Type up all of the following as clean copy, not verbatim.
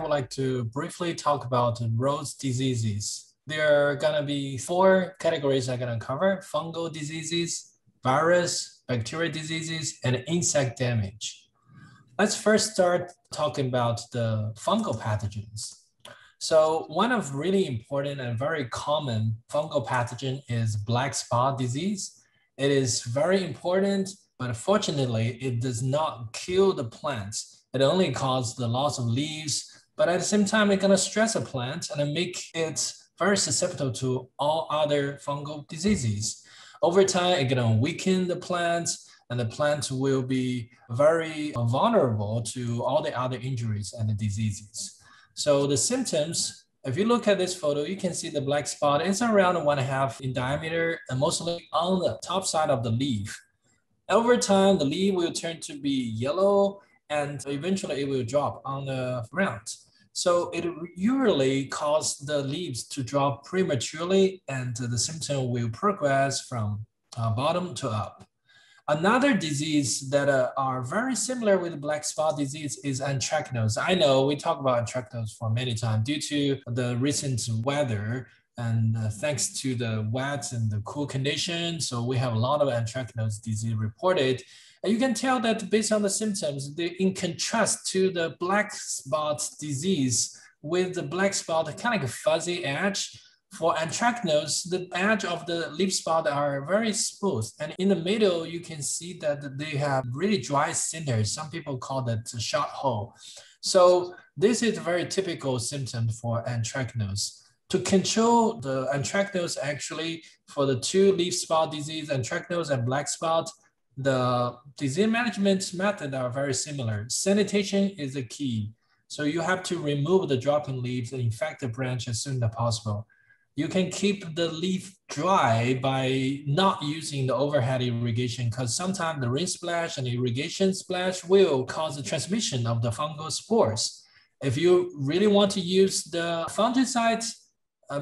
would like to briefly talk about rose diseases. There are gonna be four categories I'm gonna cover: fungal diseases, virus, bacteria diseases, and insect damage. Let's first start talking about the fungal pathogens. So one of really important and very common fungal pathogen is black spot disease. It is very important, but fortunately, it does not kill the plants. It only causes the loss of leaves, but at the same time, it's gonna stress a plant and make it very susceptible to all other fungal diseases. Over time, it's gonna weaken the plants, and the plant will be very vulnerable to all the other injuries and the diseases. So the symptoms, if you look at this photo, you can see the black spot is around 1.5 in diameter and mostly on the top side of the leaf. Over time, the leaf will turn to be yellow and eventually it will drop on the ground. So it usually causes the leaves to drop prematurely and the symptom will progress from bottom to up. Another disease that are very similar with black spot disease is anthracnose. I know we talk about anthracnose for many times due to the recent weather and thanks to the wet and the cool condition. So we have a lot of anthracnose disease reported. And you can tell that based on the symptoms, in contrast to the black spot disease, with the black spot kind of fuzzy edge, for anthracnose, the edge of the leaf spot are very smooth. And in the middle, you can see that they have really dry centers. Some people call that a shot hole. So this is a very typical symptom for anthracnose. To control the anthracnose, actually, for the two leaf spot disease, anthracnose and black spot, the disease management methods are very similar. Sanitation is the key. So you have to remove the dropping leaves and infect the branch as soon as possible. You can keep the leaf dry by not using the overhead irrigation because sometimes the rain splash and irrigation splash will cause the transmission of the fungal spores. If you really want to use the fungicide,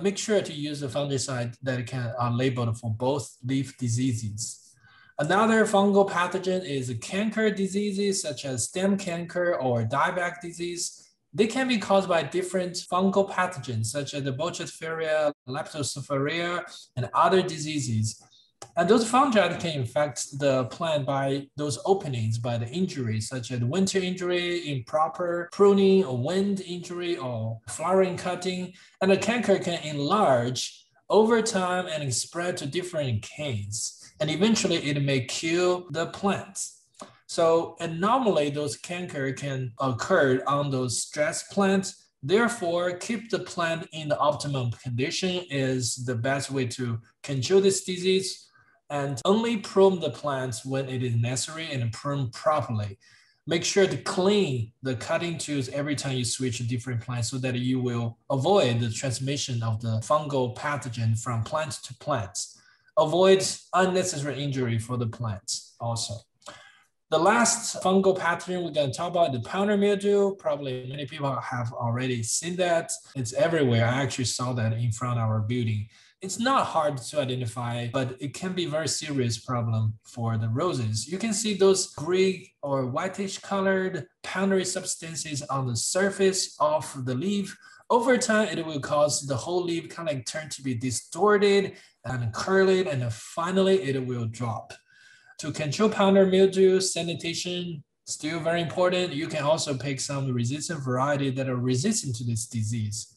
make sure to use the fungicide that are labeled for both leaf diseases. Another fungal pathogen is canker diseases such as stem canker or dieback disease. They can be caused by different fungal pathogens, such as the botryosphaeria, leptosphaeria, and other diseases. And those fungi can infect the plant by those openings, by the injuries, such as winter injury, improper pruning, or wind injury, or flowering cutting. And the canker can enlarge over time and spread to different canes. And eventually, it may kill the plants. So, and normally those canker can occur on those stressed plants. Therefore, keep the plant in the optimum condition is the best way to control this disease, and only prune the plants when it is necessary and prune properly. Make sure to clean the cutting tools every time you switch to different plants so that you will avoid the transmission of the fungal pathogen from plant to plant. Avoid unnecessary injury for the plants also. The last fungal pathogen we're going to talk about is the powder mildew. Probably many people have already seen that. It's everywhere. I actually saw that in front of our building. It's not hard to identify, but it can be a very serious problem for the roses. You can see those gray or whitish colored powdery substances on the surface of the leaf. Over time, it will cause the whole leaf kind of turn to be distorted and curled, and finally it will drop. To control powder mildew, sanitation still very important. You can also pick some resistant variety that are resistant to this disease.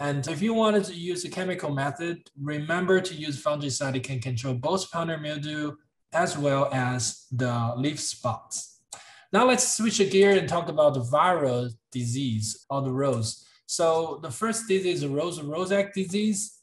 And if you wanted to use a chemical method, remember to use fungicide. It can control both powder mildew as well as the leaf spots. Now let's switch gear and talk about the viral disease of the rose. So the first disease is rose rosette disease.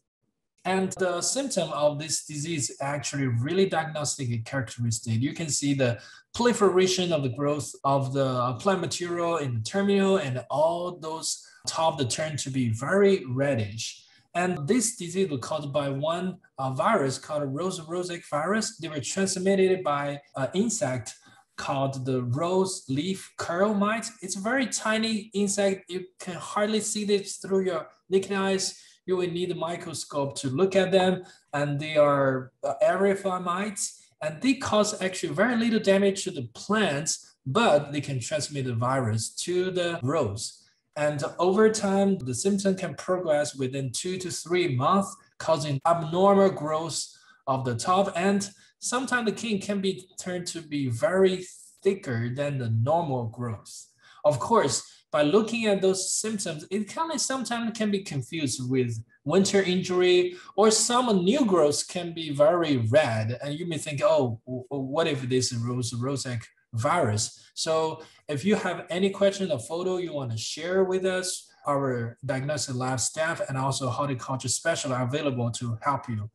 And the symptom of this disease actually really diagnostic characteristic. You can see the proliferation of the growth of the plant material in the terminal and all those top that turn to be very reddish. And this disease was caused by one virus called rose rosette virus. They were transmitted by an insect called the rose-leaf curl mites. It's a very tiny insect. You can hardly see this through your naked eyes. You will need a microscope to look at them, and they are eriophyid mites, and they cause actually very little damage to the plants, but they can transmit the virus to the rose. And over time, the symptom can progress within 2 to 3 months, causing abnormal growth of the top. And sometimes the skin can be turned to be very thicker than the normal growth. Of course, by looking at those symptoms, it kind of sometimes can be confused with winter injury, or some new growth can be very red. And you may think, oh, what if this is rosette virus? So if you have any question or photo you want to share with us, our diagnostic lab staff and also horticulture specialists are available to help you.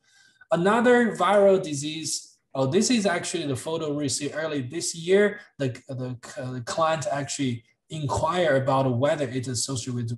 Another viral disease, oh, this is actually the photo we received early this year. The client actually inquired about whether it is associated with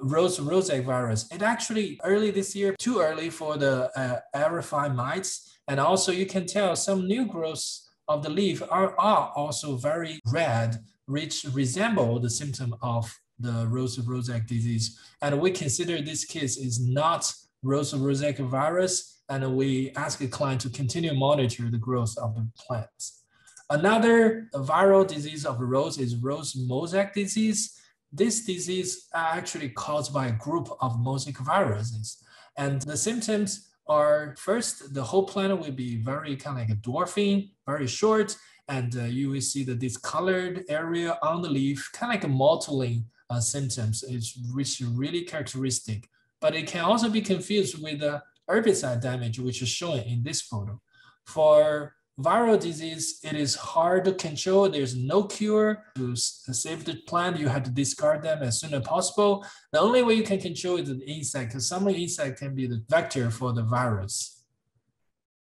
rosette virus. It actually early this year, too early for the eriophyid mites. And also you can tell some new growths of the leaf are also very red, which resemble the symptom of the rosette disease. And we consider this case is not rosette virus, and we ask the client to continue to monitor the growth of the plants. Another viral disease of rose is rose mosaic disease. This disease is actually caused by a group of mosaic viruses. And the symptoms are, first, the whole plant will be very kind of like a dwarfing, very short, and you will see the discolored area on the leaf, kind of like a mottling symptoms, which is really characteristic. But it can also be confused with the herbicide damage, which is shown in this photo. For viral disease, it is hard to control. There's no cure. To save the plant, you have to discard them as soon as possible. The only way you can control is the insect, because some insect can be the vector for the virus.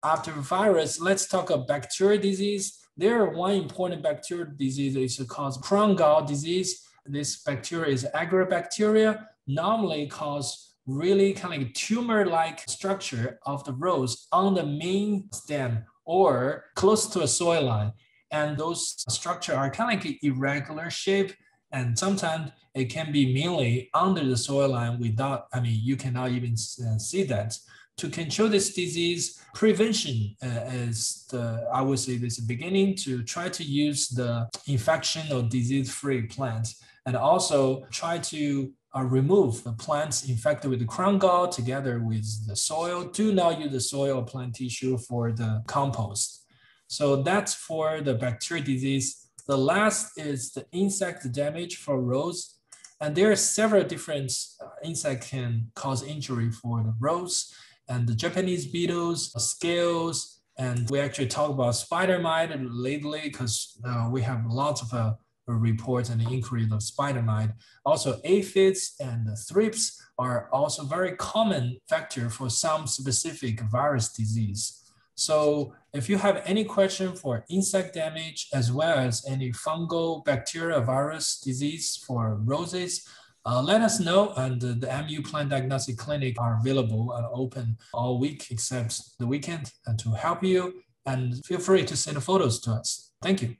After virus, let's talk about bacterial disease. There are one important bacterial disease that is called Crohn gall disease. This bacteria is agribacteria, normally cause really kind of tumor-like structure of the rose on the main stem or close to a soil line. And those structures are kind of like irregular shape. And sometimes it can be mainly under the soil line without, I mean, you cannot even see that. To control this disease, prevention is the, I would say this beginning to try to use the infection or disease-free plant, and also try to remove the plants infected with the Crohn gall together with the soil. Do not use the soil or plant tissue for the compost. So that's for the bacterial disease. The last is the insect damage for rose. And there are several different insects can cause injury for the rose, and the Japanese beetles, scales, and we actually talk about spider mite lately because we have lots of reports and inquiries of spider mite. Also aphids and thrips are also very common factor for some specific virus disease. So if you have any question for insect damage, as well as any fungal, bacteria, virus disease for roses, let us know, and the MU Plant Diagnostic Clinic are available and open all week except the weekend to help you, and feel free to send photos to us. Thank you.